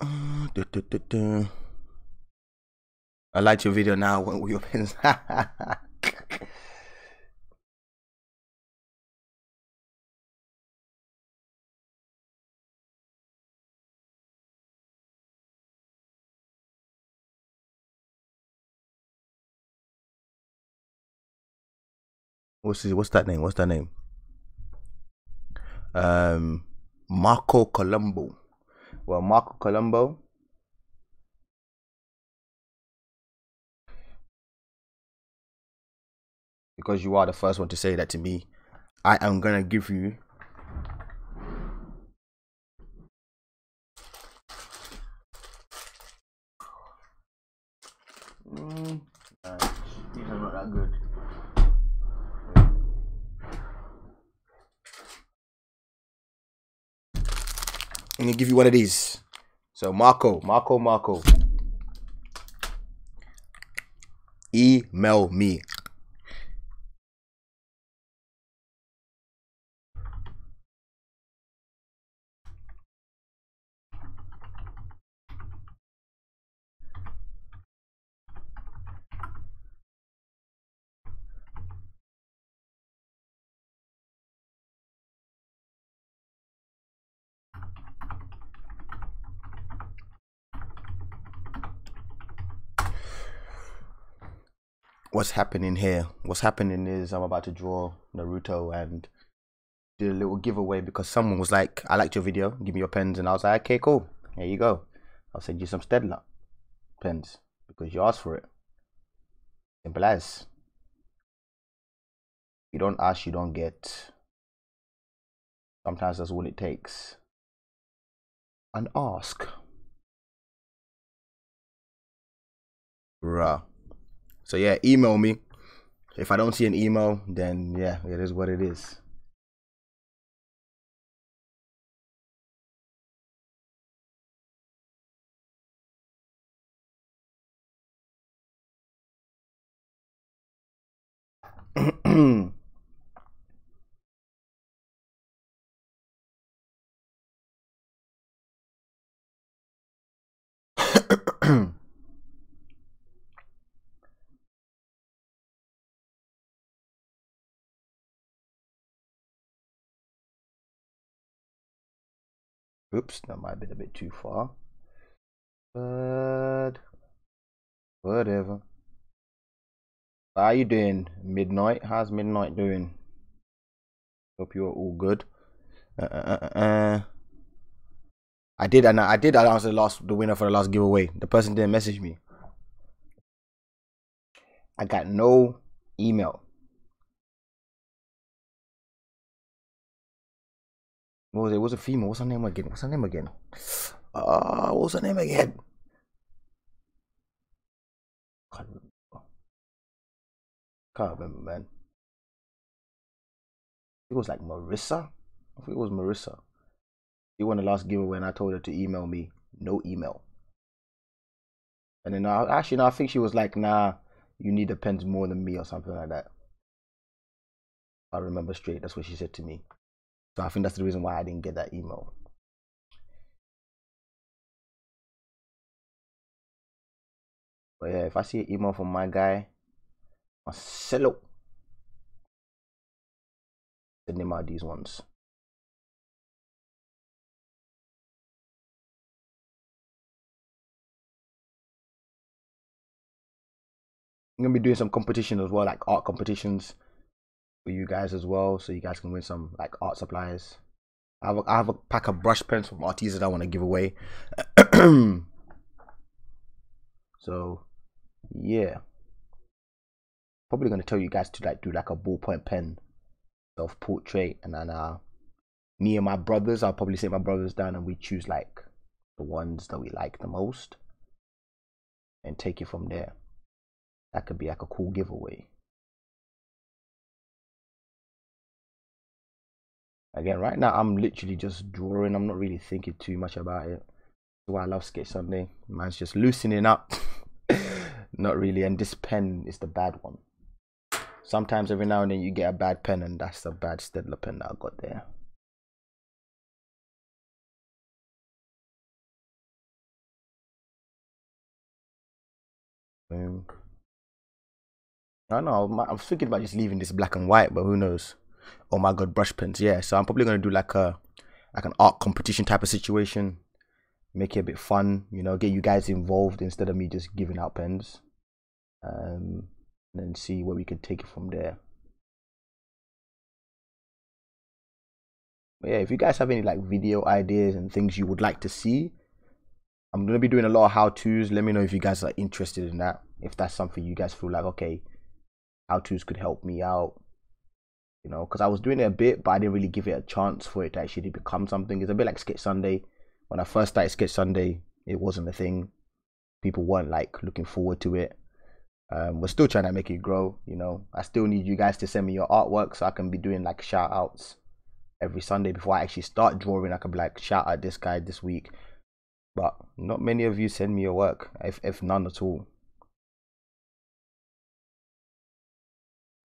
I liked your video now. What were your opinions? What's that name? Marco Colombo. Well, Marco Colombo. Because you are the first one to say that to me, I am gonna give you these are not that good. I'm gonna give you one of these. So Marco. Email me. What's happening here? What's happening is I'm about to draw Naruto and do a little giveaway because someone was like, I liked your video, give me your pens. And I was like, okay, cool. Here you go. I'll send you some Staedtler pens because you asked for it. Simple as. If you don't ask, you don't get. Sometimes that's all it takes. And ask. Bruh. So yeah, email me. If I don't see an email, then yeah, it is what it is. Oops, that might have been a bit too far, but whatever. How are you doing, Midnight? How's Midnight doing? Hope you're all good. I did announce the winner for the last giveaway. The person didn't message me. I got no email. What was it? It was a female. What's her name again? What's her name again? Can't remember, man. It was like Marissa. I think it was Marissa. She won the last giveaway, and I told her to email me. No email. And then I think she was like, "Nah, you need the pens more than me," or something like that. If I remember straight. That's what she said to me. So I think that's the reason why I didn't get that email. But yeah, if I see an email from my guy, Marcelo, send him out these ones. I'm gonna be doing some competition as well, like art competitions. You guys as well, so you guys can win some like art supplies. I have a pack of brush pens from Arteza that I want to give away. So yeah, probably gonna tell you guys to like do like a ballpoint pen self-portrait, and then me and my brothers, I'll probably sit my brothers down and we choose like the ones that we like the most and take it from there. That could be like a cool giveaway. Again, right now I'm literally just drawing. I'm not really thinking too much about it. That's why I love Sketch Sunday. Man's just loosening up. Not really. And this pen is the bad one. Sometimes every now and then you get a bad pen, and that's the bad Staedtler pen that I got there. I know, I was thinking about just leaving this black and white, but who knows? Oh my god, brush pens, yeah. So I'm probably gonna do like a like an art competition type of situation, make it a bit fun, you know, get you guys involved instead of me just giving out pens, and then see where we can take it from there. But yeah, if you guys have any like video ideas and things you would like to see, I'm gonna be doing a lot of how-tos. Let me know if you guys are interested in that. If that's something you guys feel like, okay, how-tos could help me out, you know, because I was doing it a bit, but I didn't really give it a chance for it to actually become something. It's a bit like Sketch Sunday. When I first started Sketch Sunday, it wasn't a thing. People weren't like looking forward to it. We're still trying to make it grow, you know. I still need you guys to send me your artwork so I can be doing like shout-outs every Sunday before I actually start drawing. I can be like, shout out this guy this week. But not many of you send me your work, if none at all.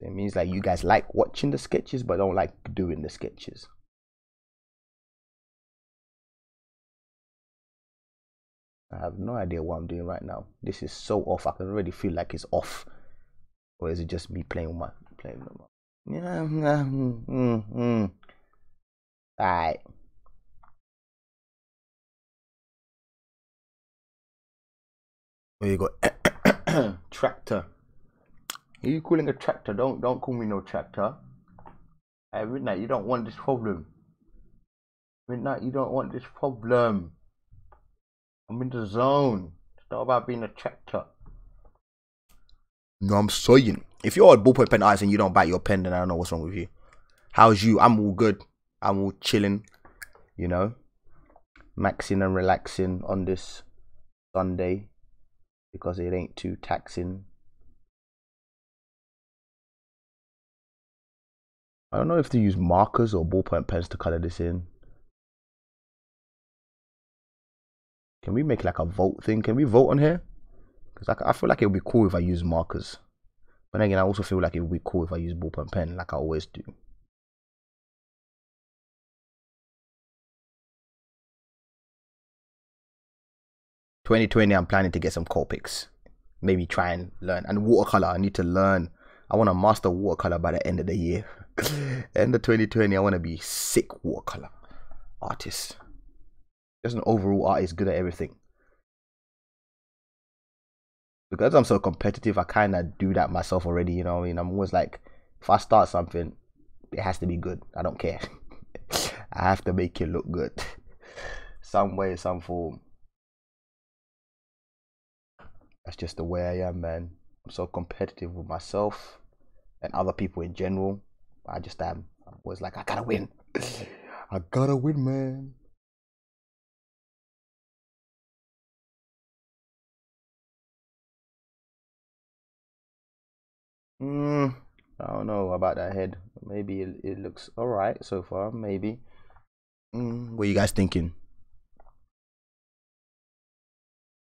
It means like you guys like watching the sketches but don't like doing the sketches. I have no idea what I'm doing right now. This is so off. I can already feel like it's off. Or is it just me playing with my Alright. There you go. Tractor. Are you calling a tractor? Don't call me no tractor. Hey, Midnight, you don't want this problem. Midnight, you don't want this problem. I'm in the zone. It's not about being a tractor. No, I'm saying, if you're a ballpoint pen artist and you don't bite your pen, then I don't know what's wrong with you. How's you? I'm all good. I'm all chilling, you know, maxing and relaxing on this Sunday because it ain't too taxing. I don't know if they use markers or ballpoint pens to color this in. Can we make like a vote thing? Can we vote on here? Because I feel like it would be cool if I use markers. But again, I also feel like it would be cool if I use ballpoint pen like I always do. '2020, I'm planning to get some Copics. Maybe try and learn. And watercolor, I need to learn. I want to master watercolor by the end of the year. End of 2020, I want to be sick watercolor artist. Just an overall artist, good at everything. Because I'm so competitive, I kind of do that myself already. You know what I mean? I'm always like, if I start something, it has to be good. I don't care. I have to make it look good, some way, some form. That's just the way I am, man. I'm so competitive with myself and other people in general. I just am. I'm always like, I gotta win. I gotta win, man. I don't know about that head. Maybe it looks alright so far, maybe. What are you guys thinking?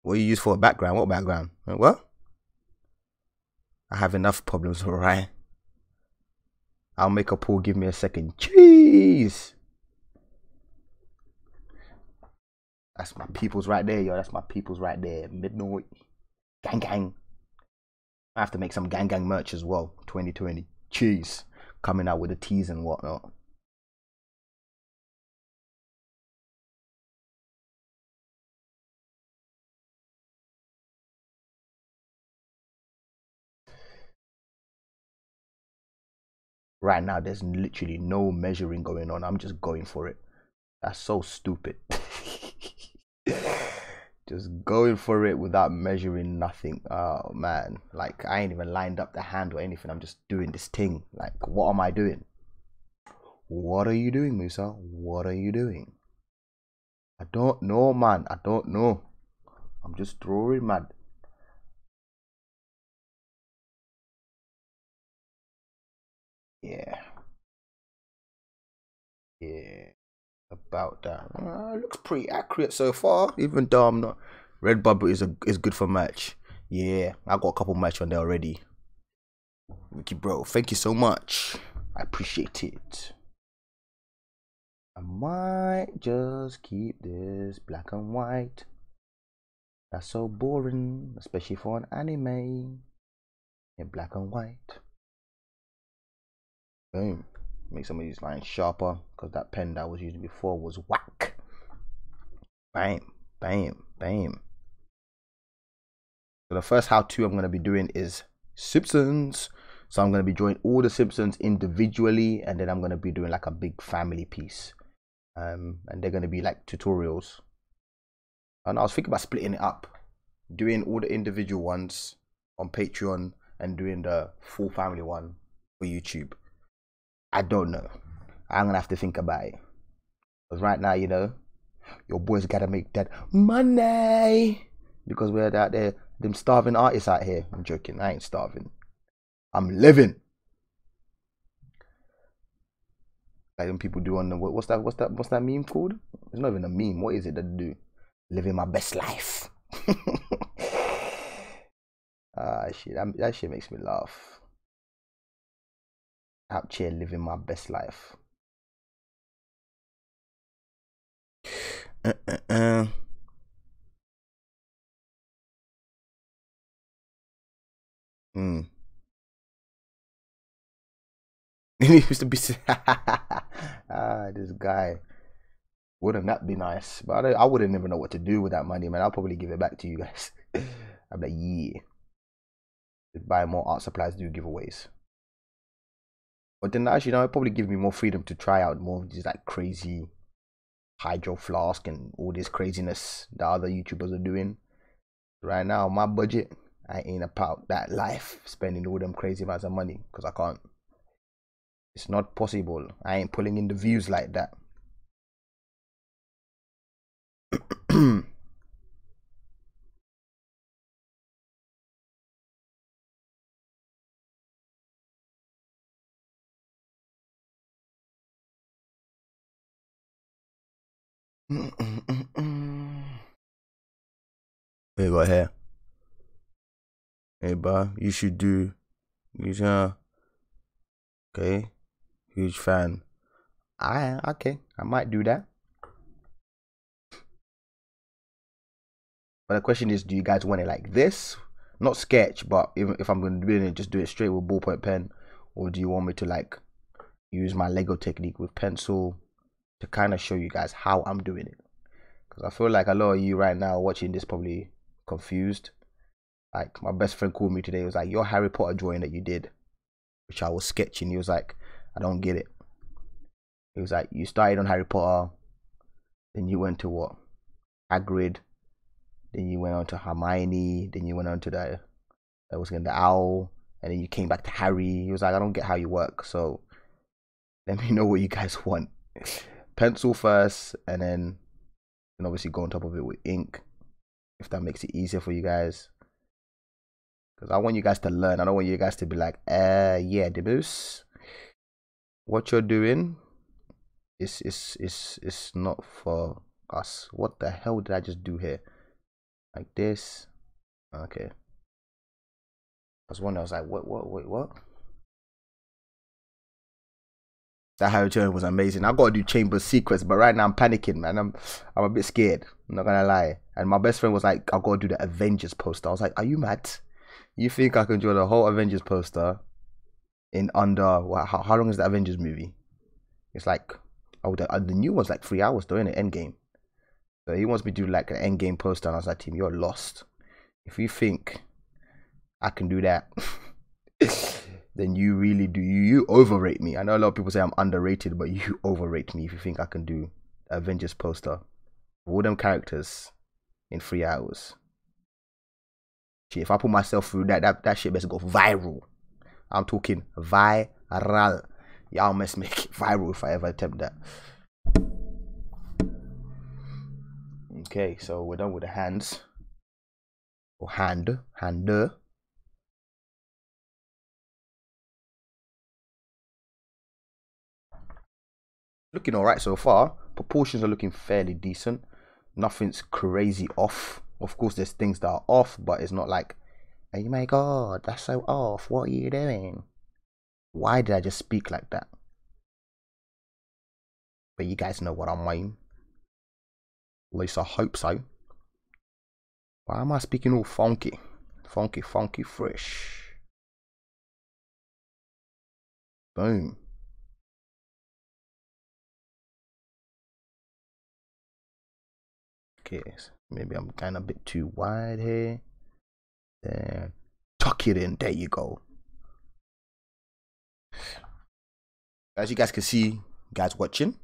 What do you use for a background? What background? What? I have enough problems, alright? I'll make a pool, give me a second. Jeez! That's my peoples right there, yo. That's my peoples right there. Midnight. Gang, gang. I have to make some gang gang merch as well. 2020. Cheese. Coming out with the teas and whatnot. Right now, there's literally no measuring going on. I'm just going for it. That's so stupid. Just going for it without measuring nothing. Oh man, like I ain't even lined up the hand or anything. I'm just doing this thing. Like, what am I doing? What are you doing, Musa? What are you doing? I don't know, man. I don't know. I'm just drawing, man. Yeah, about that. Looks pretty accurate so far, even though I'm not. Redbubble is good for merch. Yeah, I got a couple merch on there already. Ricky bro, thank you so much. I appreciate it. I might just keep this black and white. That's so boring, especially for an anime in black and white. Boom. Make some of these lines sharper, because that pen that I was using before was whack. Bam, bam, bam. So the first how-to I'm going to be doing is Simpsons. So I'm going to be drawing all the Simpsons individually, and then I'm going to be doing like a big family piece. And they're going to be like tutorials. And I was thinking about splitting it up, doing all the individual ones on Patreon and doing the full family one for YouTube. I don't know. I'm going to have to think about it. Because right now, you know, your boys got to make that money. Because we're out there, them starving artists out here. I'm joking. I ain't starving. I'm living. Like them people do on the, what's that meme called? It's not even a meme. What is it that they do? Living my best life. Shit, that shit makes me laugh. Out here living my best life. It used to be. This guy. Wouldn't that be nice? But I wouldn't even know what to do with that money, man. I'll probably give it back to you guys. I'm like, yeah. Buy more art supplies, do giveaways. But then actually, you know, it'd probably give me more freedom to try out more of these like crazy hydro flask and all this craziness that other YouTubers are doing. Right now, my budget, I ain't about that life, spending all them crazy amounts of money, because I can't. It's not possible. I ain't pulling in the views like that. Hey, what here? Hey, bro, you should do. Okay, huge fan. I might do that. But the question is, do you guys want it like this? Not sketch, but if I'm going to do it, just do it straight with ballpoint pen. Or do you want me to like use my Lego technique with pencil to kind of show you guys how I'm doing it? Because I feel like a lot of you right now watching this probably confused. Like my best friend called me today. He was like, your Harry Potter drawing that you did, which I was sketching. He was like, I don't get it. He was like, you started on Harry Potter. Then you went to what? Hagrid. Then you went on to Hermione. Then you went on to the owl. And then you came back to Harry. He was like, I don't get how you work. So let me know what you guys want. Pencil first, and then and obviously go on top of it with ink, if that makes it easier for you guys. Because I want you guys to learn. I don't want you guys to be like, yeah, Demus, what you're doing is not for us. What the hell did I just do here? Like this, okay. I was wondering, I was like, what? That Harry Potter was amazing. I gotta do Chamber of Secrets, but right now I'm panicking, man. I'm a bit scared. I'm not gonna lie. And my best friend was like, I gotta do the Avengers poster. I was like, are you mad? You think I can draw the whole Avengers poster in under how long is the Avengers movie? It's like, oh, the new one's like 3 hours though, innit? Endgame. So he wants me to do like an Endgame poster, and I was like, team, you're lost. If you think I can do that, then you really do. You overrate me. I know a lot of people say I'm underrated, but you overrate me if you think I can do Avengers poster. All them characters in 3 hours. Shit, if I put myself through that shit best go viral. I'm talking viral. Y'all must make it viral if I ever attempt that. Okay, so we're done with the hands. Or hander. Looking alright so far. Proportions are looking fairly decent. Nothing's crazy off. Of course, there's things that are off, but it's not like, oh my god, that's so off. What are you doing? Why did I just speak like that? But you guys know what I mean. At least I hope so. Why am I speaking all funky? Funky, funky, fresh. Boom. Okay, so maybe I'm kind of a bit too wide here. Then tuck it in. There you go. As you guys can see, guys watching,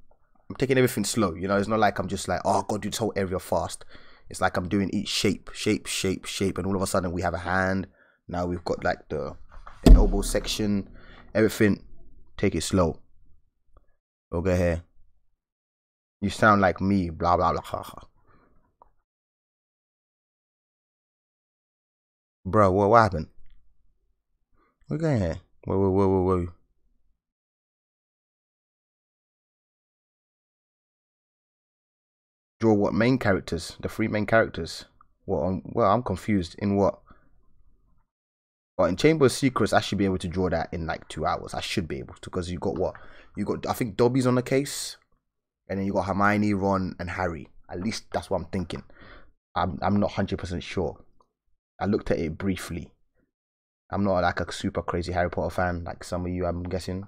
I'm taking everything slow. You know, it's not like I'm just like, oh, God, do this whole area fast. It's like I'm doing each shape, and all of a sudden we have a hand. Now we've got like the elbow section, everything. Take it slow. Okay, here. You sound like me, blah, blah, blah, haha. Bro, what happened? We're going here. Whoa. Draw what main characters? The three main characters. Well, I'm confused. In what? Well, in Chamber of Secrets, I should be able to draw that in like 2 hours. I should be able to, because you got what? You got, I think Dobby's on the case, and then you got Hermione, Ron, and Harry. At least that's what I'm thinking. I'm not 100% sure. I looked at it briefly. I'm not like a super crazy Harry Potter fan, like some of you. I'm guessing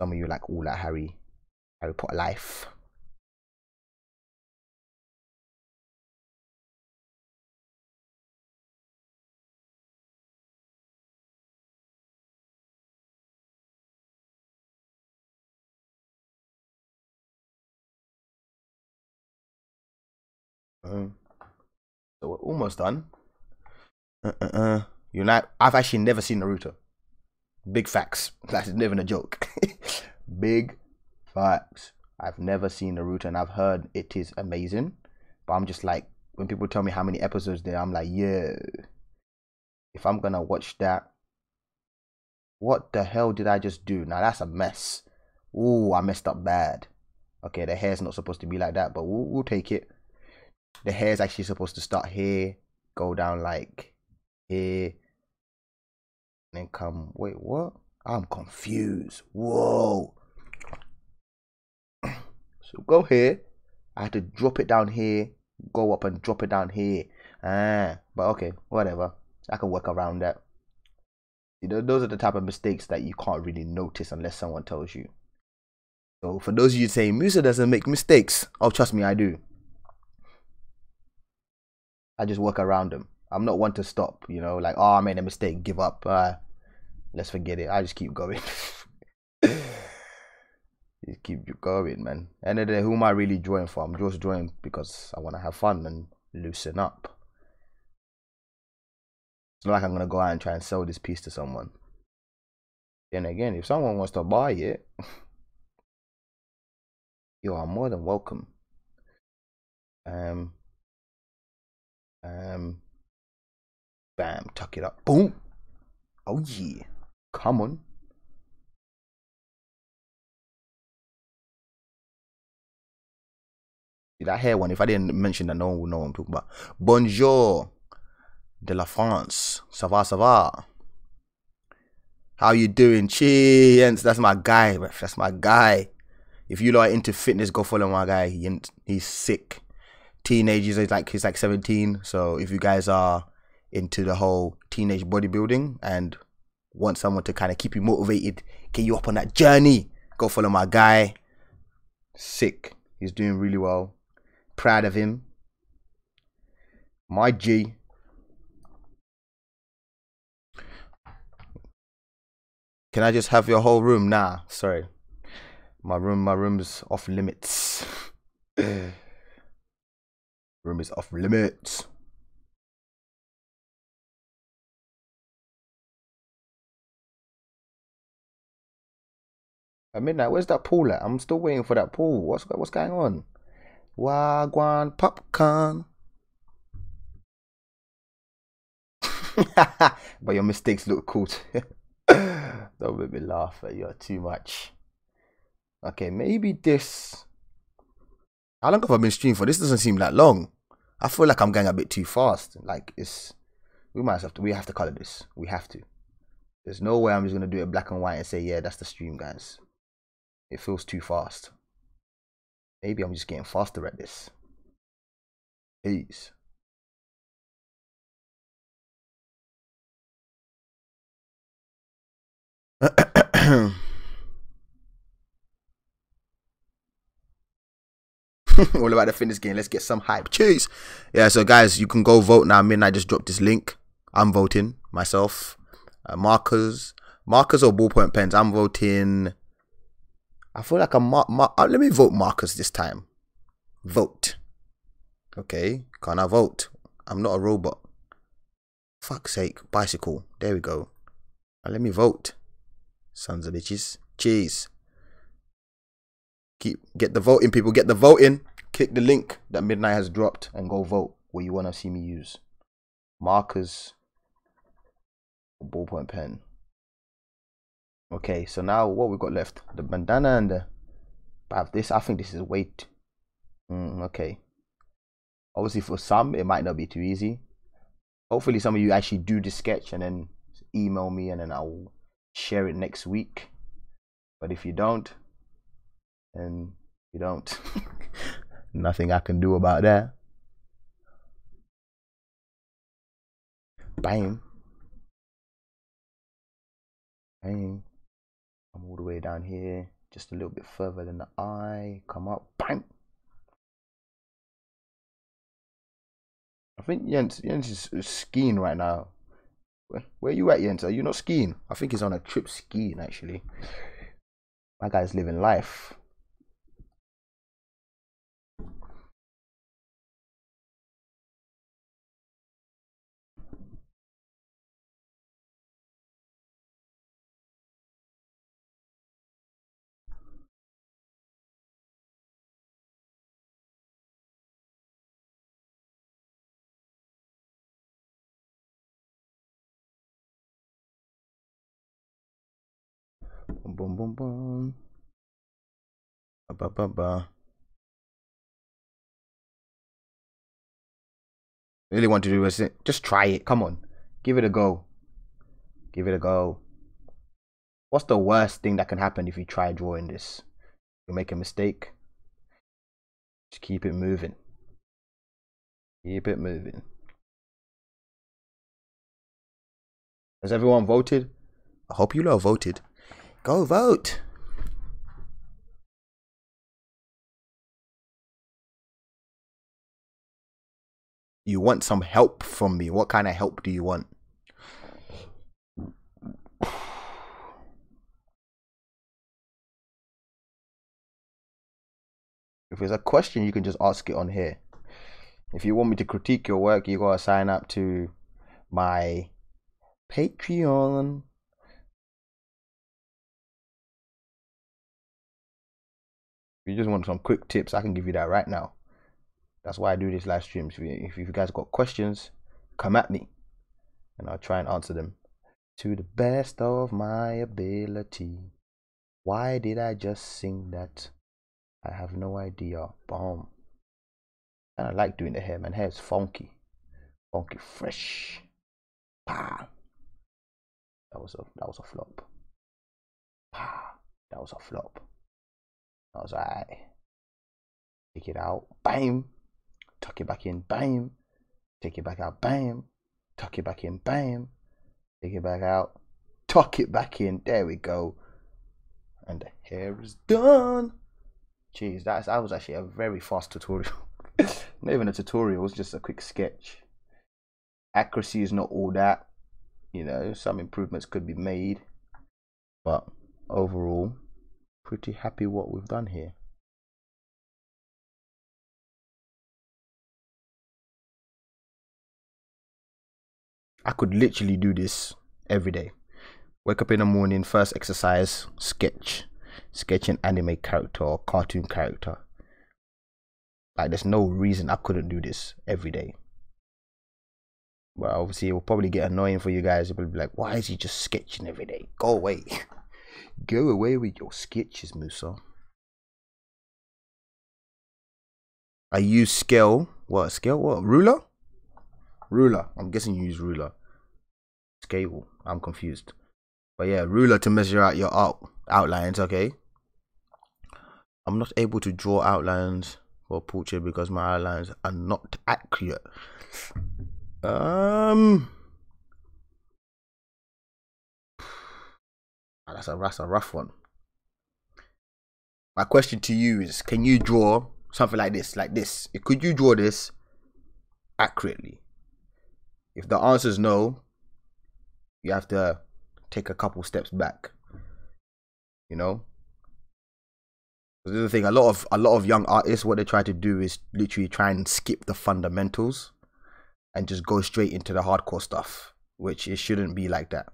some of you like all that Harry Potter life. So we're almost done. You know, I've actually never seen Naruto. Big facts. That's never a joke. Big facts. I've never seen Naruto, and I've heard it is amazing. But I'm just like, when people tell me how many episodes there, I'm like, yeah. If I'm gonna watch that, what the hell did I just do? Now that's a mess. Ooh, I messed up bad. Okay, the hair's not supposed to be like that, but we'll take it. The hair is actually supposed to start here, go down like here, and then come. Wait, what? I'm confused. Whoa. So go here. I had to drop it down here, go up and drop it down here. But okay, whatever. I can work around that. You know, those are the type of mistakes that you can't really notice unless someone tells you. So for those of you saying Musa doesn't make mistakes, oh, trust me, I do. I just work around them. I'm not one to stop, you know, like, oh, I made a mistake, give up, let's forget it. I just keep going. Just keep going, man. End of the day, who am I really drawing for? I'm just drawing because I want to have fun and loosen up. It's not like I'm going to go out and try and sell this piece to someone. Then again, if someone wants to buy it, you are more than welcome. Bam, tuck it up, boom. Oh yeah, come on. See that hair one, if I didn't mention that, no one would know what I'm talking about. Bonjour de la France, ça va, ça va? How you doing? Cheers, that's my guy, ref. That's my guy. If you lot are into fitness, go follow my guy, he's sick. Teenagers, he's like 17, so if you guys are into the whole teenage bodybuilding and want someone to kind of keep you motivated, get you up on that journey, go follow my guy. Sick. He's doing really well. Proud of him. My G. Can I just have your whole room? Nah, sorry. My room's off limits. Room is off limits. At midnight, where's that pool at? I'm still waiting for that pool. What's going on? Wagwan popcorn. But your mistakes look cool too. Don't make me laugh. You're too much. Okay, maybe this. How long have I been streaming for? This doesn't seem that long. I feel like I'm going a bit too fast. Like, it's... We have to colour this. We have to. There's no way I'm just going to do it black and white and say, yeah, that's the stream, guys. It feels too fast. Maybe I'm just getting faster at this. Peace. All about the fitness game. Let's get some hype. Cheers. Yeah, so guys, you can go vote now. Midnight just dropped this link. I'm voting myself. Markers or ballpoint pens? I'm voting. I feel like I'm let me vote markers this time. Vote. Okay, can I vote? I'm not a robot. Fuck's sake, bicycle. There we go. Now let me vote. Sons of bitches. Cheers. Get the voting, people. Get the voting. Click the link that Midnight has dropped and go vote what you want to see me use. Markers. Ballpoint pen. Okay, so now what we've got left? The bandana and the... But this, I think this is weight. Okay. Obviously for some, it might not be too easy. Hopefully some of you actually do this sketch and then email me and then I'll share it next week. But if you don't, then you don't. Nothing I can do about that. Bam. Bang. Come all the way down here, just a little bit further than the eye. Come up, bang. I think Jens is skiing right now. Where are you at, Jens? Are you not skiing? I think he's on a trip skiing actually. My guy's living life. Boom, boom, boom. Ba, ba, ba. Really want to do this. Just try it. Come on. Give it a go. Give it a go. What's the worst thing that can happen if you try drawing this? You make a mistake. Just keep it moving. Keep it moving. Has everyone voted? I hope you lot voted. Go vote. You want some help from me. What kind of help do you want? If there's a question, you can just ask it on here. If you want me to critique your work, you gotta sign up to my Patreon. If you just want some quick tips, I can give you that right now. That's why I do these live streams. If you guys got questions, come at me and I'll try and answer them to the best of my ability. Why did I just sing that? I have no idea. Boom. And I like doing the hair, man. Hair is funky, funky, fresh. Bah. That was a flop. Bah. That was a flop. I was like, take it out, bam, tuck it back in, bam, take it back out, bam, tuck it back in, bam, take it back out, tuck it back in, there we go. And the hair is done. Jeez, that was actually a very fast tutorial. Not even a tutorial, it was just a quick sketch. Accuracy is not all that, you know, some improvements could be made, but overall, pretty happy what we've done here. I could literally do this every day. Wake up in the morning, first exercise, sketch. Sketch an anime character or cartoon character. Like, there's no reason I couldn't do this every day. But obviously it will probably get annoying for you guys. It will be like, why is he just sketching every day? Go away. Go away with your sketches, Musa. I use scale. What? Scale? What? Ruler? Ruler. I'm guessing you use ruler. Scale. I'm confused. But yeah, ruler to measure out your outlines, okay? I'm not able to draw outlines for a portrait because my outlines are not accurate. That's a rough one. My question to you is, can you draw something like this? Could you draw this accurately? If the answer is no, you have to take a couple steps back. You know? This is the thing, a lot of young artists, what they try to do is literally try and skip the fundamentals and just go straight into the hardcore stuff, which it shouldn't be like that.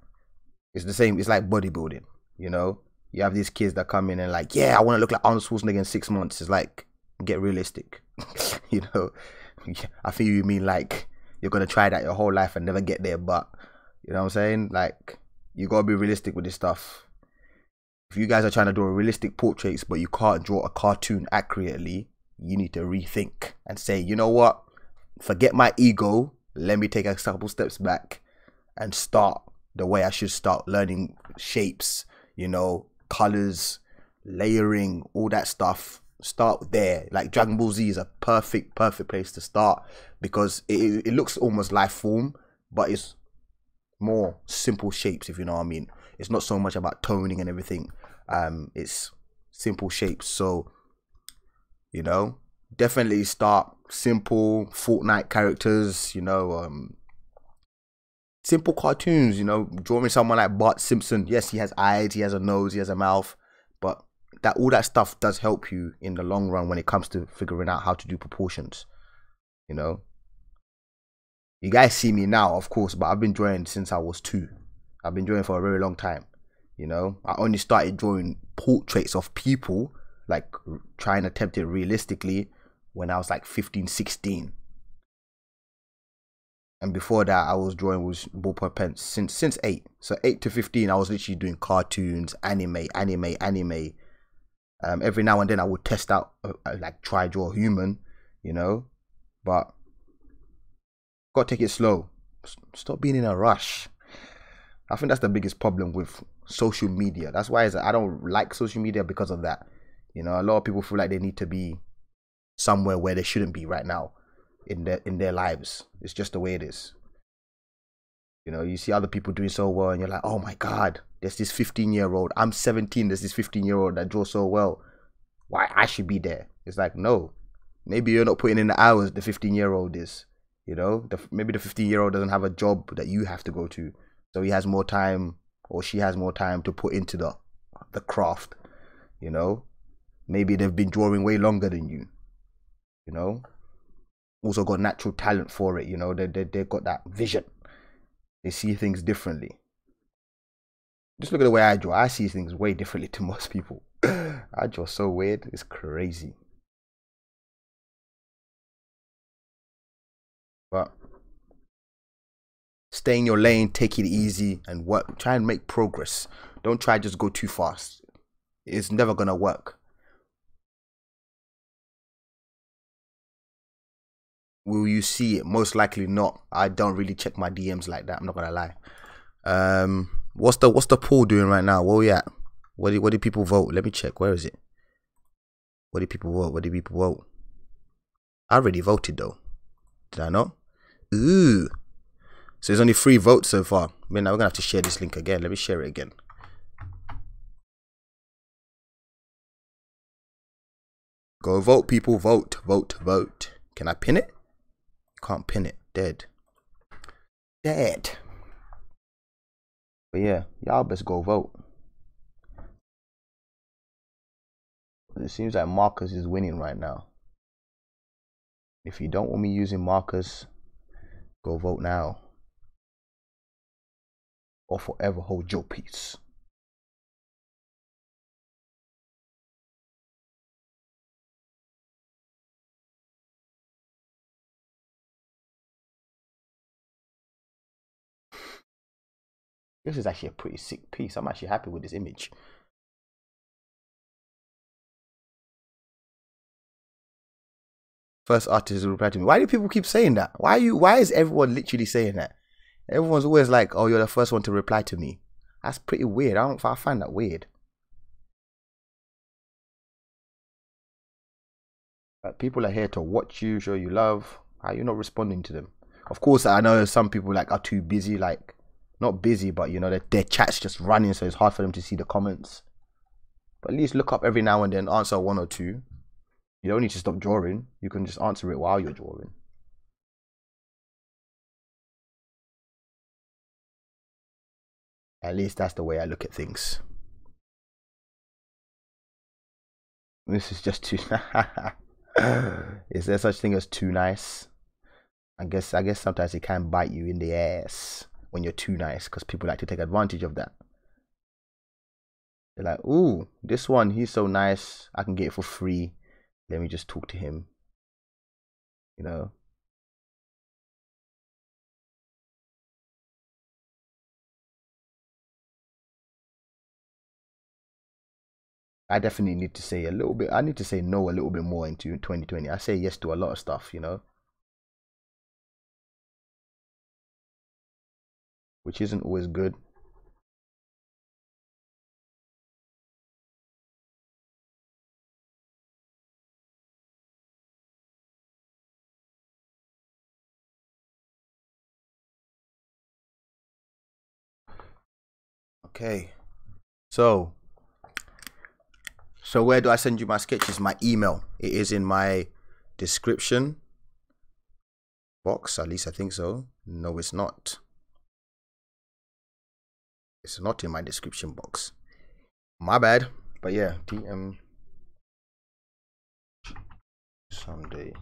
It's the same, it's like bodybuilding, you know? You have these kids that come in and like, yeah, I want to look like Arnold Schwarzenegger in 6 months. It's like, get realistic, you know? I think you mean like, you're going to try that your whole life and never get there, but, you know what I'm saying? Like, you got to be realistic with this stuff. If you guys are trying to draw realistic portraits, but you can't draw a cartoon accurately, you need to rethink and say, you know what? Forget my ego. Let me take a couple steps back and start the way I should start, learning shapes, you know, colors, layering, all that stuff. Start there. Like Dragon Ball Z is a perfect, perfect place to start because it looks almost life form, but it's more simple shapes, if you know what I mean. It's not so much about toning and everything. It's simple shapes. So, you know, definitely start simple Fortnite characters, you know, simple cartoons, you know, drawing someone like Bart Simpson. Yes, he has eyes, he has a nose, he has a mouth, but all that stuff does help you in the long run when it comes to figuring out how to do proportions, you know. You guys see me now, of course, but I've been drawing since I was 2. I've been drawing for a very long time, you know. I only started drawing portraits of people, like trying to attempt it realistically, when I was like 15, 16. And before that, I was drawing with ballpoint pens since 8. So 8 to 15, I was literally doing cartoons, anime. Every now and then, I would test out, like try draw a human, you know. But gotta take it slow. Stop being in a rush. I think that's the biggest problem with social media. That's why I don't like social media, because of that. You know, a lot of people feel like they need to be somewhere where they shouldn't be right now in their lives. It's just the way it is. You know, you see other people doing so well and you're like, oh my God, there's this 15-year-old. I'm 17, there's this 15-year-old that draws so well. Why, I should be there. It's like, no, maybe you're not putting in the hours the 15-year-old is. You know, maybe the 15-year-old doesn't have a job that you have to go to. So he has more time, or she has more time to put into the craft, you know. Maybe they've been drawing way longer than you, you know. Also got natural talent for it, you know. They've got that vision. They see things differently. Just look at the way I draw. I see things way differently to most people. I draw so weird. It's crazy. But stay in your lane, take it easy and work. Try and make progress. Don't try just go too fast. It's never going to work. Will you see it? Most likely not. I don't really check my DMs like that. I'm not going to lie. What's the poll doing right now? Where we at? What did people vote? Let me check. Where is it? What did people vote? What did people vote? I already voted though. Did I not? Ooh. So there's only 3 votes so far. Man, now we're gonna have to share this link again. Let me share it again. Go vote, people. Vote, vote, vote. Can I pin it? Can't pin it. Dead. Dead. But yeah, y'all best go vote. It seems like Marcus is winning right now. If you don't want me using Marcus, go vote now. Or forever hold your peace. This is actually a pretty sick piece. I'm actually happy with this image. First artist will reply to me. Why do people keep saying that? Why is everyone literally saying that? Everyone's always like, oh, you're the first one to reply to me. That's pretty weird. I find that weird. But people are here to watch you, show you love. How are you not responding to them? Of course, I know some people like are too busy. Like Not busy, but you know, their chat's just running, so it's hard for them to see the comments. But at least look up every now and then, answer one or two. You don't need to stop drawing. You can just answer it while you're drawing. At least that's the way I look at things. This is just too... Is there such thing as too nice? I guess sometimes it can bite you in the ass when you're too nice, because people like to take advantage of that. They're like, ooh, this one, he's so nice, I can get it for free. Let me just talk to him. You know? I definitely need to say a little bit, I need to say no a little bit more into 2020. I say yes to a lot of stuff, you know? Which isn't always good. Okay, so where do I send you my sketches? My email, it is in my description box, at least I think so. No, it's not. It's not in my description box. My bad. But yeah, DM someday.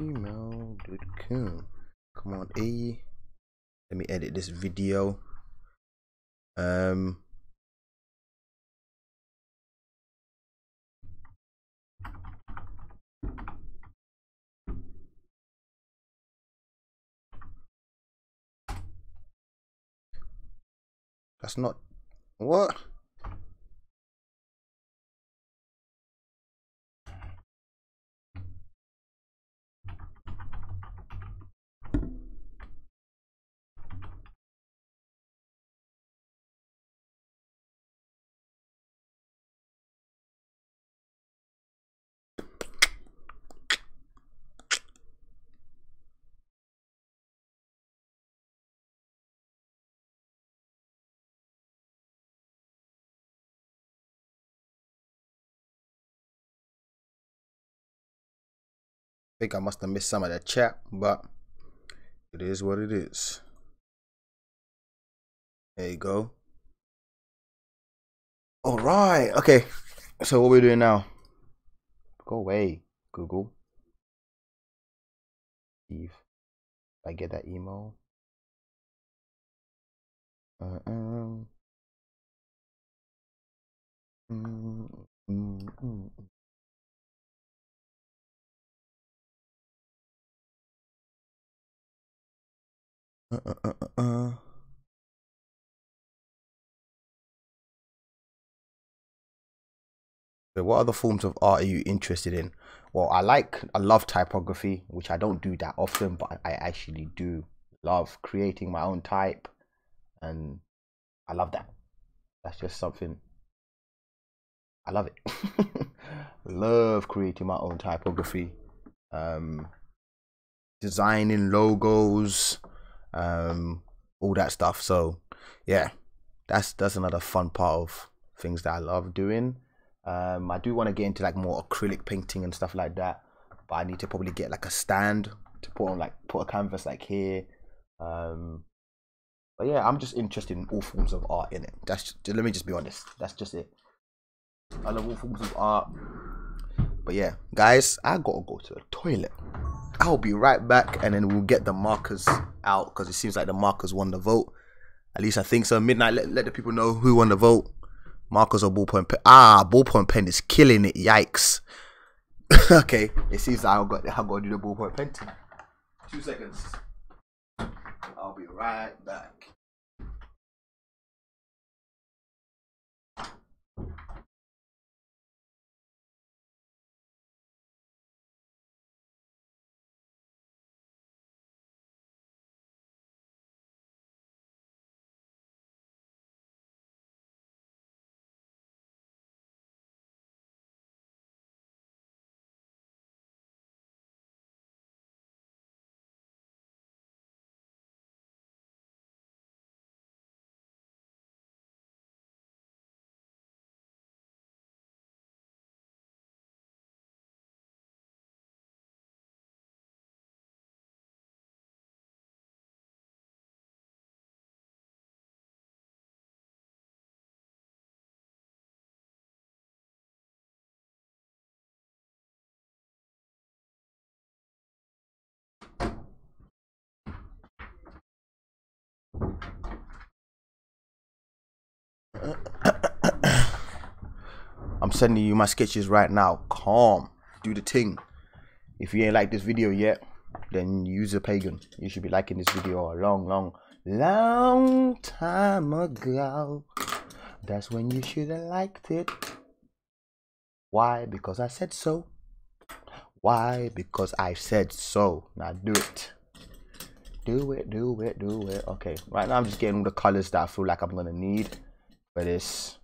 Email.com. Come on, A. Let me edit this video. That's not what. I think I must have missed some of that chat, but it is what it is. There you go. All right. Okay. So what are we doing now? Go away, Google. If I get that email. So what other forms of art are you interested in? Well, I love typography, which I don't do that often, but I actually do love creating my own type, and I love that. That's just something I love it. Love creating my own typography, designing logos, all that stuff. So yeah, that's another fun part of things that I love doing. I do want to get into like more acrylic painting and stuff like that, but I need to probably get like a stand to put on, like put a canvas like here. But yeah, I'm just interested in all forms of art in it. Let me just be honest, that's just it. I love all forms of art. But yeah, guys, I gotta go to the toilet. I'll be right back, and then we'll get the markers out, because it seems like the markers won the vote. At least I think so. Midnight, let the people know who won the vote. Markers or ballpoint pen? Ah, ballpoint pen is killing it. Yikes. Okay, it seems like I've got to do the ballpoint pen too. 2 seconds. I'll be right back. I'm sending you my sketches right now. Calm. Do the thing. If you ain't like this video yet, then use a pagan. You should be liking this video a long time ago. That's when you should have liked it. Why? Because I said so. Why? Because I said so. Now do it. Do it, do it, do it. Okay, right now I'm just getting all the colors that I feel like I'm gonna need for this.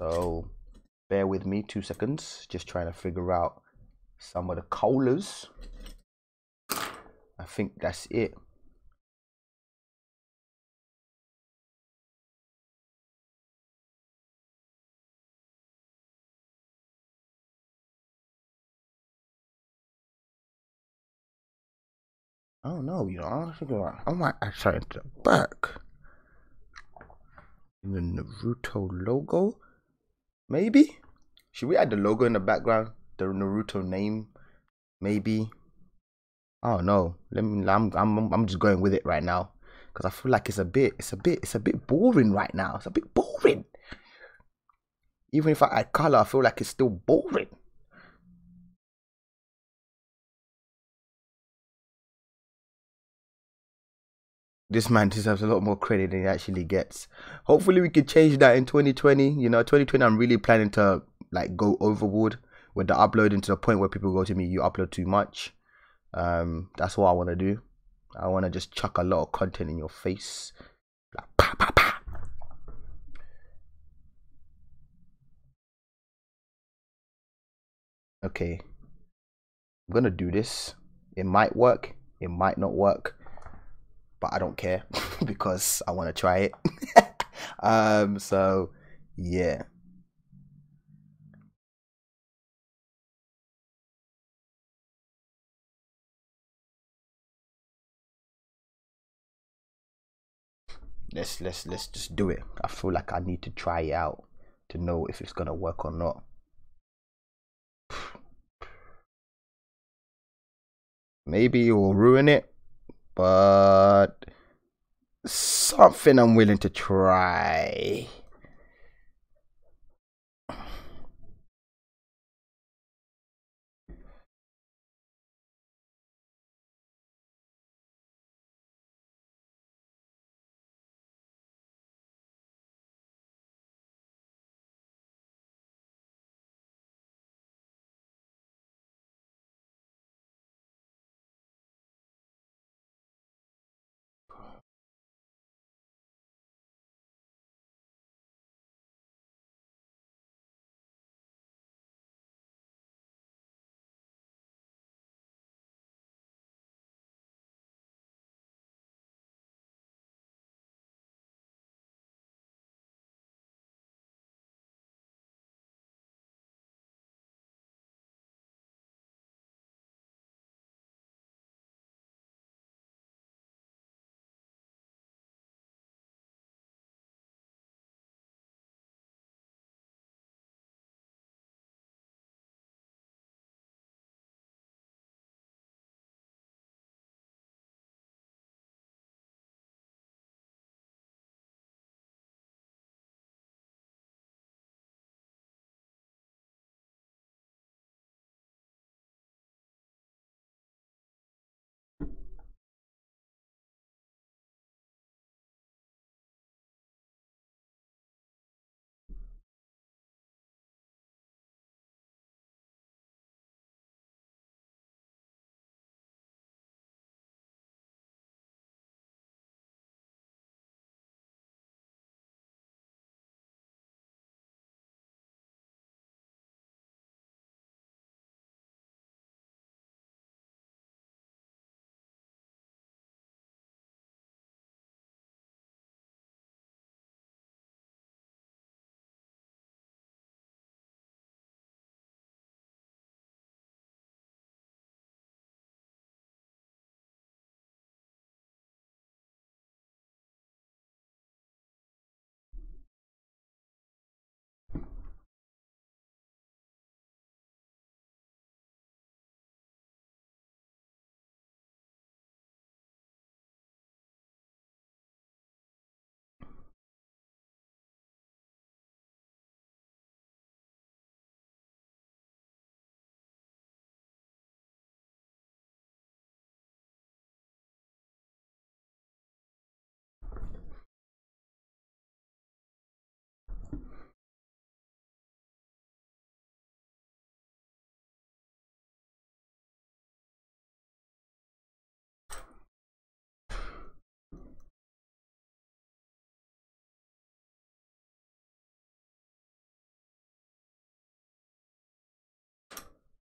So bear with me 2 seconds. Just trying to figure out some of the colors. I think that's it. I don't know, you know, I might actually into the back. The Naruto logo? Maybe? Should we add the logo in the background? The Naruto name? Maybe? I don't know. I'm just going with it right now. Because I feel like it's a bit boring right now. It's a bit boring. Even if I add color, I feel like it's still boring. This man deserves a lot more credit than he actually gets. Hopefully we could change that in 2020. You know, 2020 I'm really planning to like go overboard with the uploading, to the point where people go to me, you upload too much. That's what I want to do. I want to just chuck a lot of content in your face, like, pa, pa, pa. Okay, I'm gonna do this. It might work, it might not work, but I don't care because I want to try it. So yeah. Let's just do it. I feel like I need to try it out to know if it's gonna work or not. Maybe it will ruin it, but something I'm willing to try.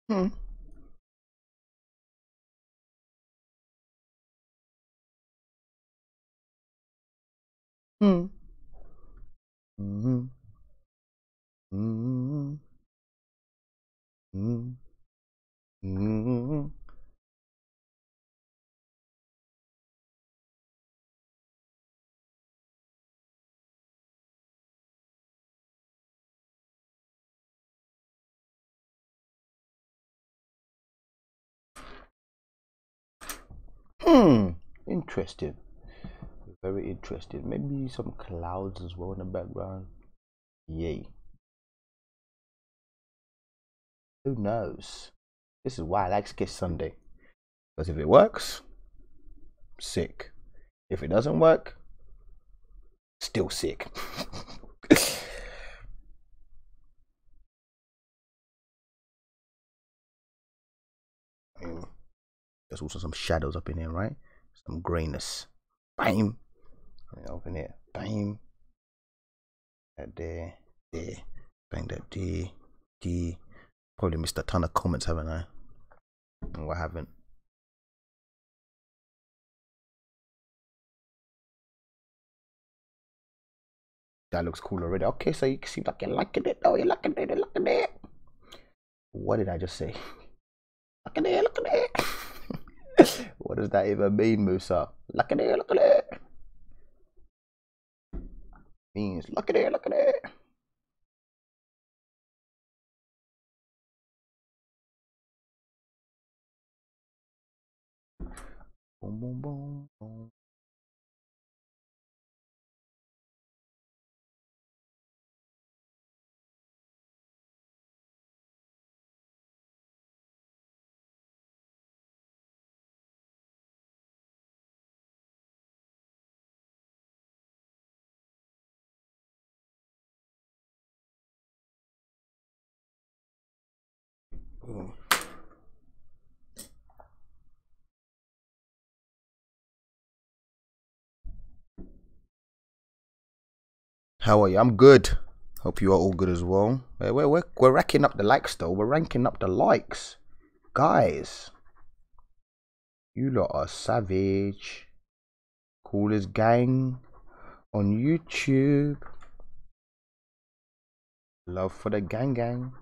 Hmm. Hmm. Mm-hmm. Mm-hmm. Mm-hmm. Mm-hmm. Interesting. Very interesting. Maybe some clouds as well in the background. Yay. Who knows? This is why I like Sketch Sunday. Because if it works, sick. If it doesn't work, still sick. There's also some shadows up in here, right? Some grayness. Bam! And up in here. Bam! That there. There. Bang that there. There. Probably missed a ton of comments, haven't I? No, I haven't. That looks cool already. Okay, so you seem like you're liking it. Oh, you're liking it. You're liking it. What did I just say? Look at it. Look at it. What does that even mean, Musa? Look at it, look at it. Means look at it, look at it. Boom, boom, boom, boom. Ooh. How are you? I'm good. Hope you are all good as well. We're racking up the likes though. We're ranking up the likes. Guys, you lot are savage. Coolest gang on YouTube. Love for the gang gang.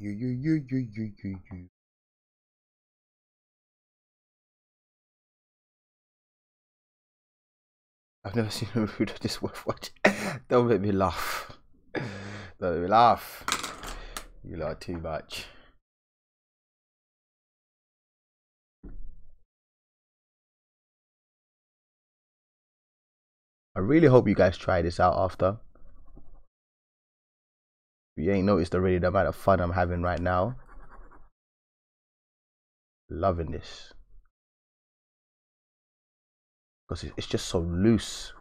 You. I've never seen a Naruto this worth watching. Don't make me laugh. Don't make me laugh. You laugh too much. I really hope you guys try this out after. You ain't noticed already the amount of fun I'm having right now. Loving this. Because it's just so loose.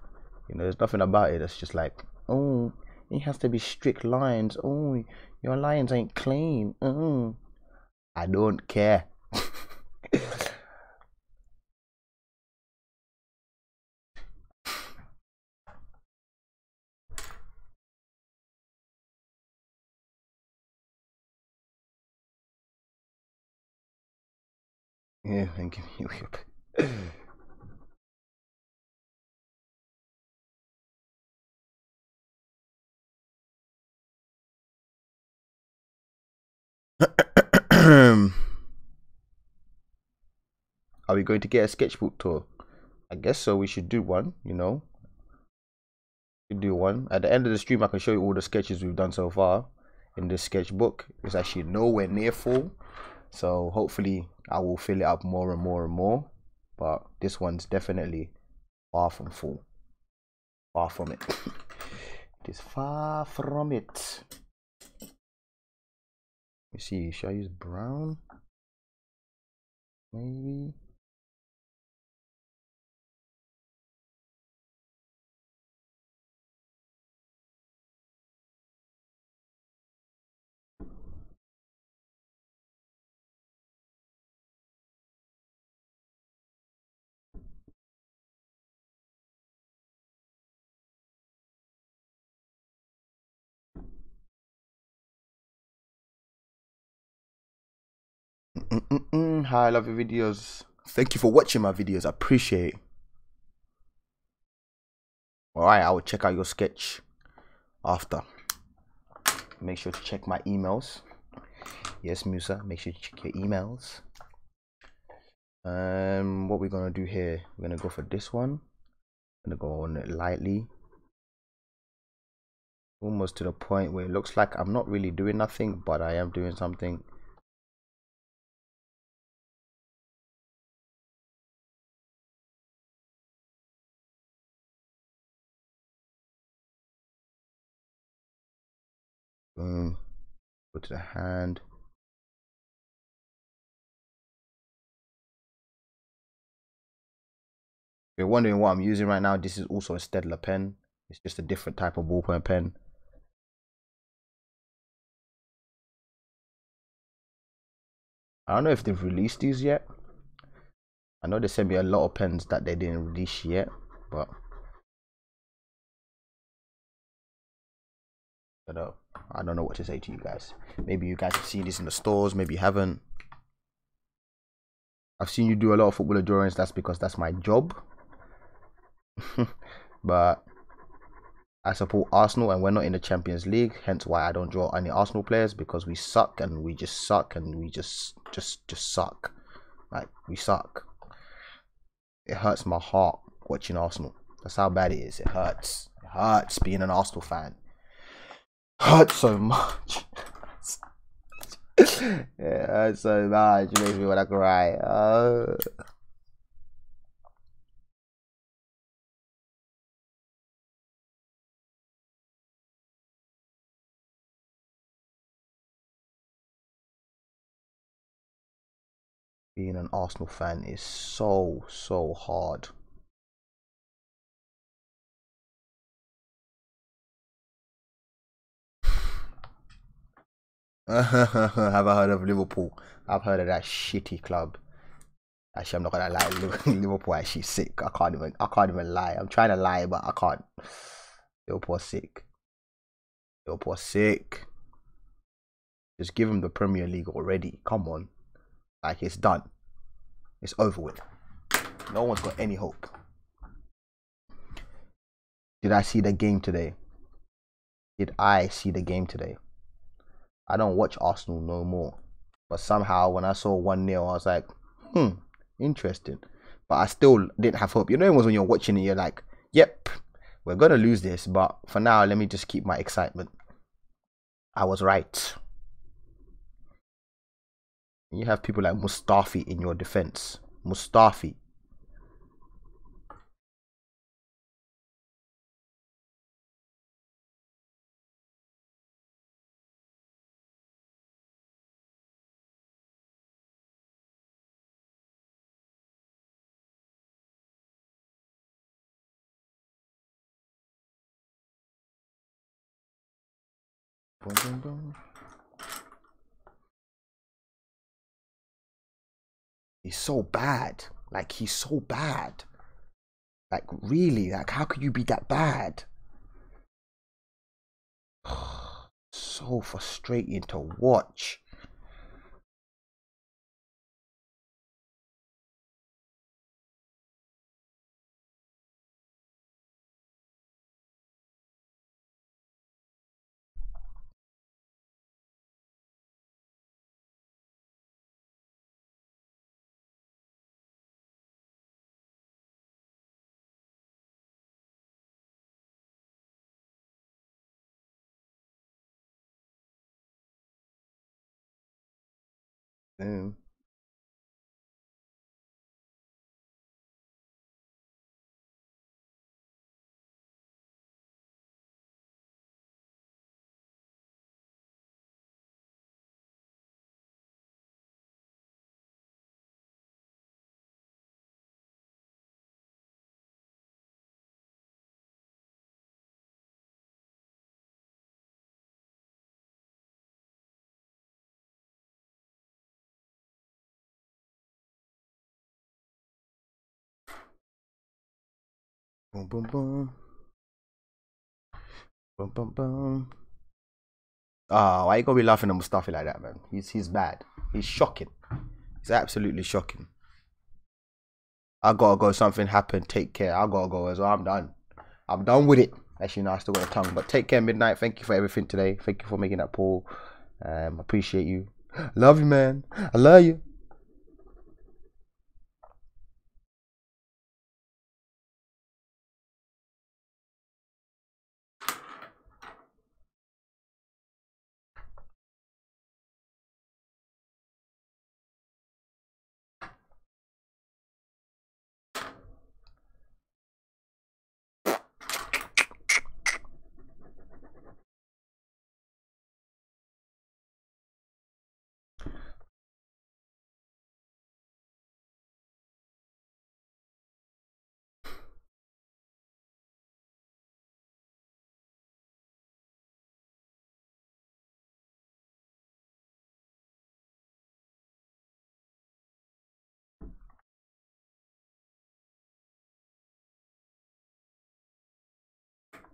You know, there's nothing about it that's just like, oh, it has to be strict lines. Oh, your lines ain't clean. Oh. I don't care. Yeah, thank you. Are we going to get a sketchbook tour? I guess so. We should do one, you know. We do one. At the end of the stream, I can show you all the sketches we've done so far in this sketchbook. It's actually nowhere near full. So hopefully I will fill it up more and more and more. But this one's definitely far from full. Far from it. It is far from it. Let me see. Should I use brown? Maybe. Hi, I love your videos. Thank you for watching my videos. I appreciate it. Alright, I will check out your sketch after. Make sure to check my emails. Yes, Musa, make sure to check your emails. What we're gonna do here, we're gonna go for this one. I'm gonna go on it lightly. Almost to the point where it looks like I'm not really doing nothing, but I am doing something. Boom. Go to the hand. If you're wondering what I'm using right now, this is also a Staedtler pen. It's just a different type of ballpoint pen. I don't know if they've released these yet. I know they sent me a lot of pens that they didn't release yet, but I don't know what to say to you guys. Maybe you guys have seen this in the stores, maybe you haven't. I've seen you do a lot of footballer drawings. That's because that's my job. But I support Arsenal and we're not in the Champions League, hence why I don't draw any Arsenal players, because we suck and we just suck and we just suck. Like, we suck. It hurts my heart watching Arsenal. That's how bad it is. It hurts. It hurts being an Arsenal fan. Hurt so much. Yeah, hurt so much. It makes me want to cry. Being an Arsenal fan is so hard. Have I heard of Liverpool? I've heard of that shitty club. Actually, I'm not gonna lie. Liverpool are actually sick. I can't even lie. I'm trying to lie, but I can't. Liverpool are sick. Liverpool are sick. Just give them the Premier League already. Come on, like, it's done. It's over with. No one's got any hope. Did I see the game today? Did I see the game today? I don't watch Arsenal no more. But somehow when I saw 1-0, I was like, interesting. But I still didn't have hope. You know, it was when you're watching it, you're like, yep, we're going to lose this. But for now, let me just keep my excitement. I was right. You have people like Mustafi in your defense. Mustafi. He's so bad. Like, he's so bad. Like, really? Like, how could you be that bad? So frustrating to watch. Damn. Boom, boom, boom. Boom, boom, boom. Ah, why you gotta be laughing at Mustafi like that, man? He's bad. He's shocking. He's absolutely shocking. I gotta go. Something happened. Take care. I gotta go as well. I'm done. I'm done with it. Actually, no, I still got a tongue. But take care, Midnight. Thank you for everything today. Thank you for making that poll. Appreciate you. Love you, man. I love you.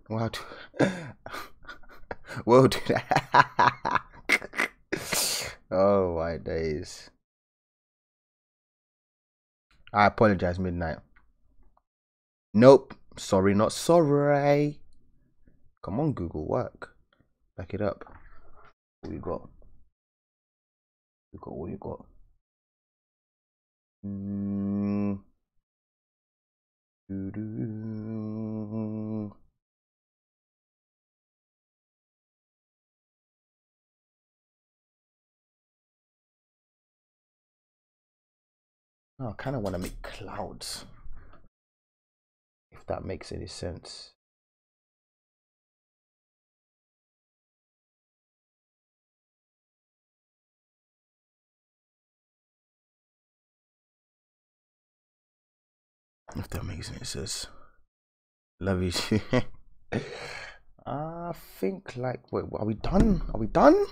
What? Whoa, dude. Oh, my days. I apologize, Midnight. Nope. Sorry, not sorry. Come on, Google, work. Back it up. What you got? You got what you got? Oh, I kind of want to make clouds, if that makes any sense. If that makes any sense. Love you. I think like, wait, are we done? Are we done?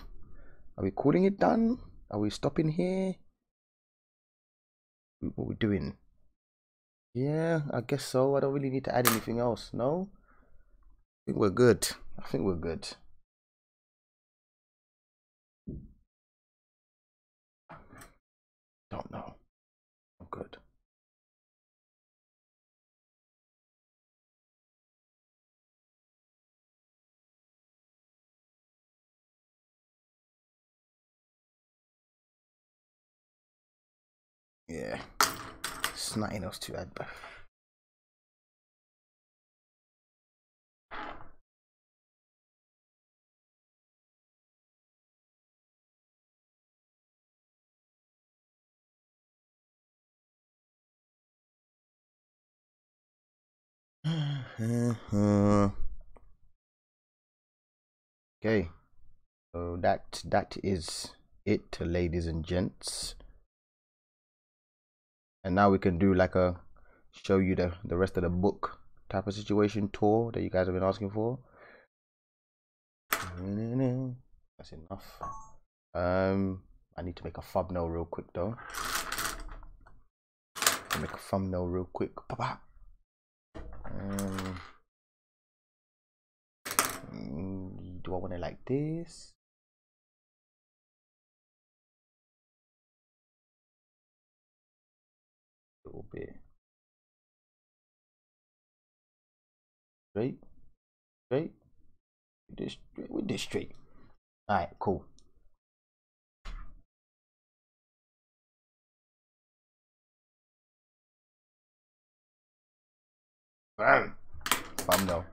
Are we calling it done? Are we stopping here? What we're doing? Yeah, I guess so. I don't really need to add anything else. No, I think we're good. I think we're good. Don't know. I'm good. Yeah, it's nothing else to add, but okay, so that is it, ladies and gents. And now we can do like a show you the rest of the book type of situation tour that you guys have been asking for. That's enough. I need to make a thumbnail real quick though. I'll make a thumbnail real quick. Do I want it like this? Little bit straight with this straight. All right, cool. Bam, thumbnail.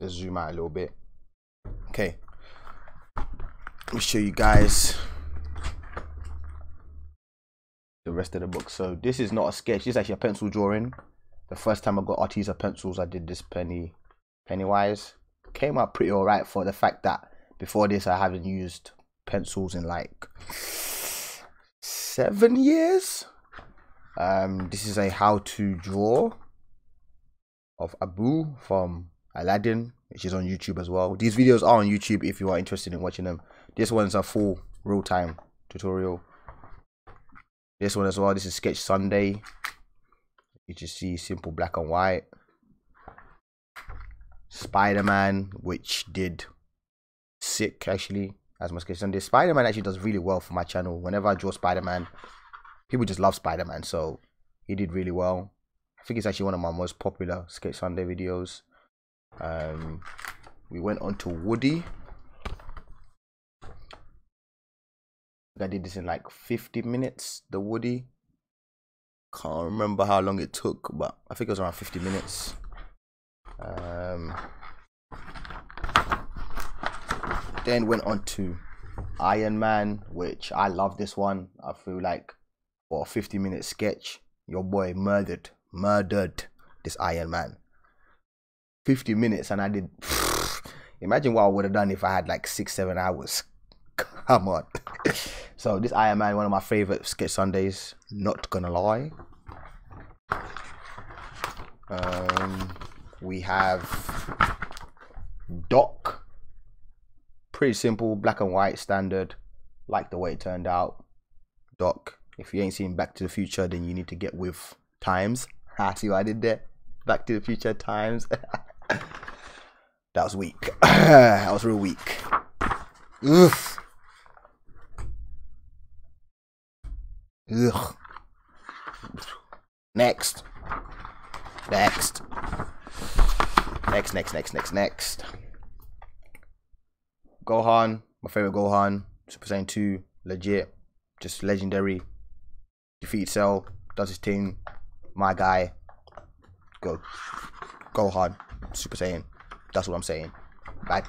Just zoom out a little bit. Okay, let me show you guys the rest of the book. So this is not a sketch, this is actually a pencil drawing. The first time I got Arteza pencils, I did this Penny Wise. Came out pretty alright for the fact that before this I haven't used pencils in like 7 years. This is a how to draw of Abu from Aladdin, which is on YouTube as well. These videos are on YouTube if you are interested in watching them. This one's a full real-time tutorial. This one as well, this is Sketch Sunday. You just see simple black and white. Spider-Man, which did sick actually as my Sketch Sunday. Spider-Man actually does really well for my channel. Whenever I draw Spider-Man, people just love Spider-Man, so he did really well. I think it's actually one of my most popular Sketch Sunday videos. We went on to Woody. I did this in like 50 minutes, the Woody. Can't remember how long it took, but I think it was around 50 minutes. Then went on to Iron Man, which I love this one. I feel like for a 50-minute sketch, your boy murdered this Iron Man. 50 minutes and I did... Imagine what I would have done if I had like 6-7 hours. Come on. So this Iron Man, one of my favourite Sketch Sundays, not gonna lie. We have Doc. Pretty simple, black and white, standard. Like the way it turned out. Doc, if you ain't seen Back to the Future, then you need to get with times. Ah, see what I did there? Back to the Future times. That was weak. That was real weak. Oof. Ugh. Next. Gohan, my favorite Gohan, Super Saiyan 2, legit, just legendary. Defeat Cell, does his thing, my guy. Go, Gohan, Super Saiyan. That's what I'm saying. Bad.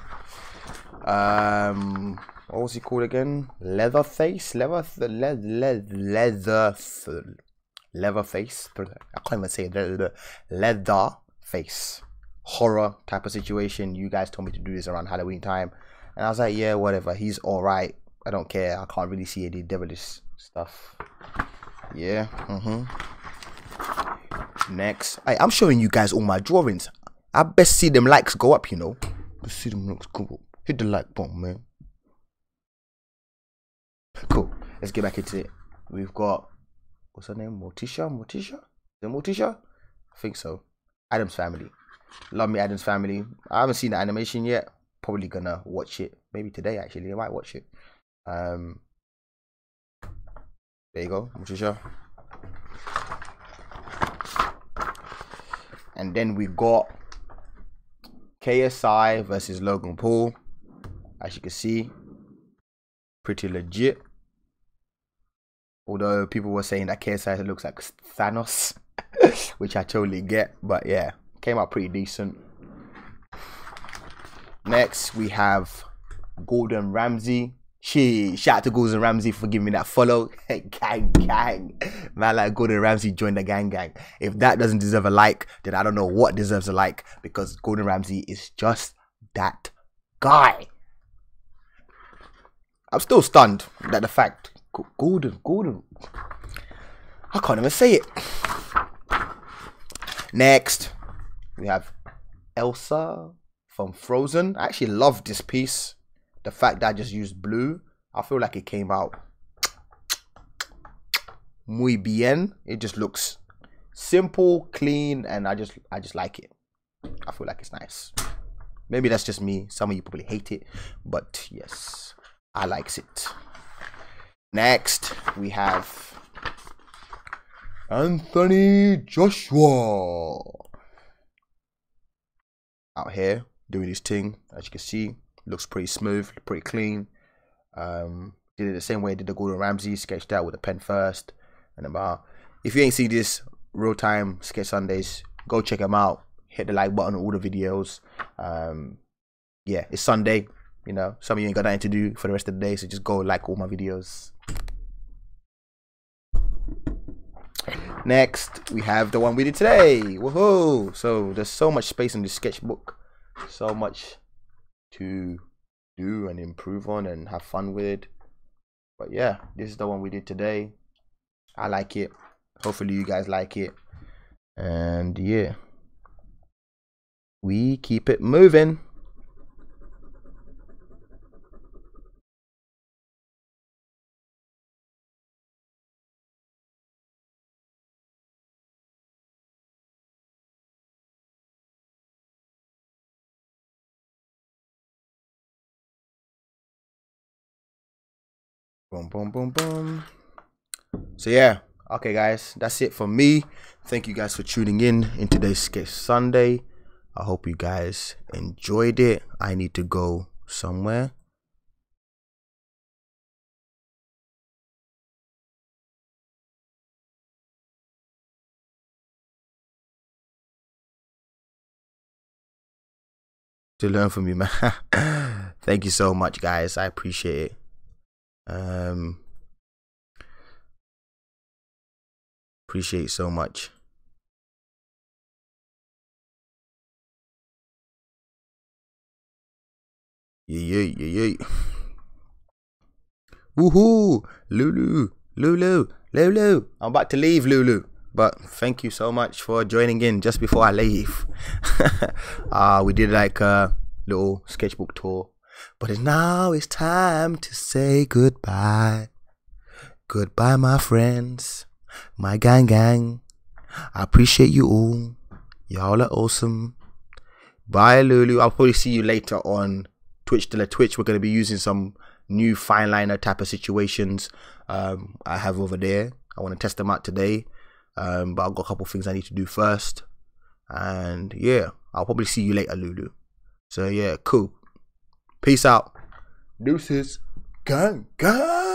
What was he called again? Leatherface? Leatherface? I can't even say it. Leatherface. Horror type of situation. You guys told me to do this around Halloween time. And I was like, yeah, whatever. He's alright. I don't care. I can't really see any devilish stuff. Yeah. Next. I'm showing you guys all my drawings. I best see them likes go up, you know. Let's see them looks cool. Hit the like button, man. Cool. Let's get back into it. We've got, what's her name? Morticia? Is it Morticia? I think so. Adam's Family. Love me Adam's Family. I haven't seen the animation yet. Probably gonna watch it. Maybe today actually. I might watch it. There you go, Morticia. And then we got KSI versus Logan Paul. As you can see, pretty legit. Although people were saying that KSI looks like Thanos, which I totally get. But yeah, came out pretty decent. Next, we have Gordon Ramsay. Shout out to Gordon Ramsay for giving me that follow. gang. Man, like Gordon Ramsay joined the gang. If that doesn't deserve a like, then I don't know what deserves a like, because Gordon Ramsay is just that guy. I'm still stunned that the fact Gordon, I can't even say it. Next, we have Elsa from Frozen. I actually love this piece. The fact that I just used blue, I feel like it came out muy bien. It just looks simple, clean, and I just like it. I feel like it's nice. Maybe that's just me. Some of you probably hate it, but yes. I likes it. Next, we have Anthony Joshua out here doing his thing. As you can see, looks pretty smooth, pretty clean. Did it the same way I did the Gordon Ramsay, sketched out with a pen first and the bar. If you ain't seen this real time Sketch Sundays, go check them out. Hit the like button on all the videos. Yeah, it's Sunday. You know, some of you ain't got nothing to do for the rest of the day, so just go like all my videos. Next, we have the one we did today. Woohoo! So there's so much space in this sketchbook. So much to do and improve on and have fun with. But yeah, this is the one we did today. I like it. Hopefully you guys like it. And yeah, we keep it moving. Boom, boom, boom, boom. So yeah, okay guys, that's it for me. Thank you guys for tuning in today's Sketch Sunday. I hope you guys enjoyed it. I need to go somewhere. To learn from you, man. Thank you so much, guys. I appreciate it. Appreciate so much. Yeah. Woohoo! Lulu. I'm about to leave, Lulu. But thank you so much for joining in just before I leave. We did like a little sketchbook tour. But now it's time to say goodbye. Goodbye, my friends, my gang. I appreciate you all. Y'all are awesome. Bye, Lulu. I'll probably see you later on Twitch. We're going to be using some new fine liner type of situations I have over there. I want to test them out today, but I've got a couple things I need to do first. And yeah, I'll probably see you later, Lulu. So yeah, cool. Peace out. Deuces. Gang.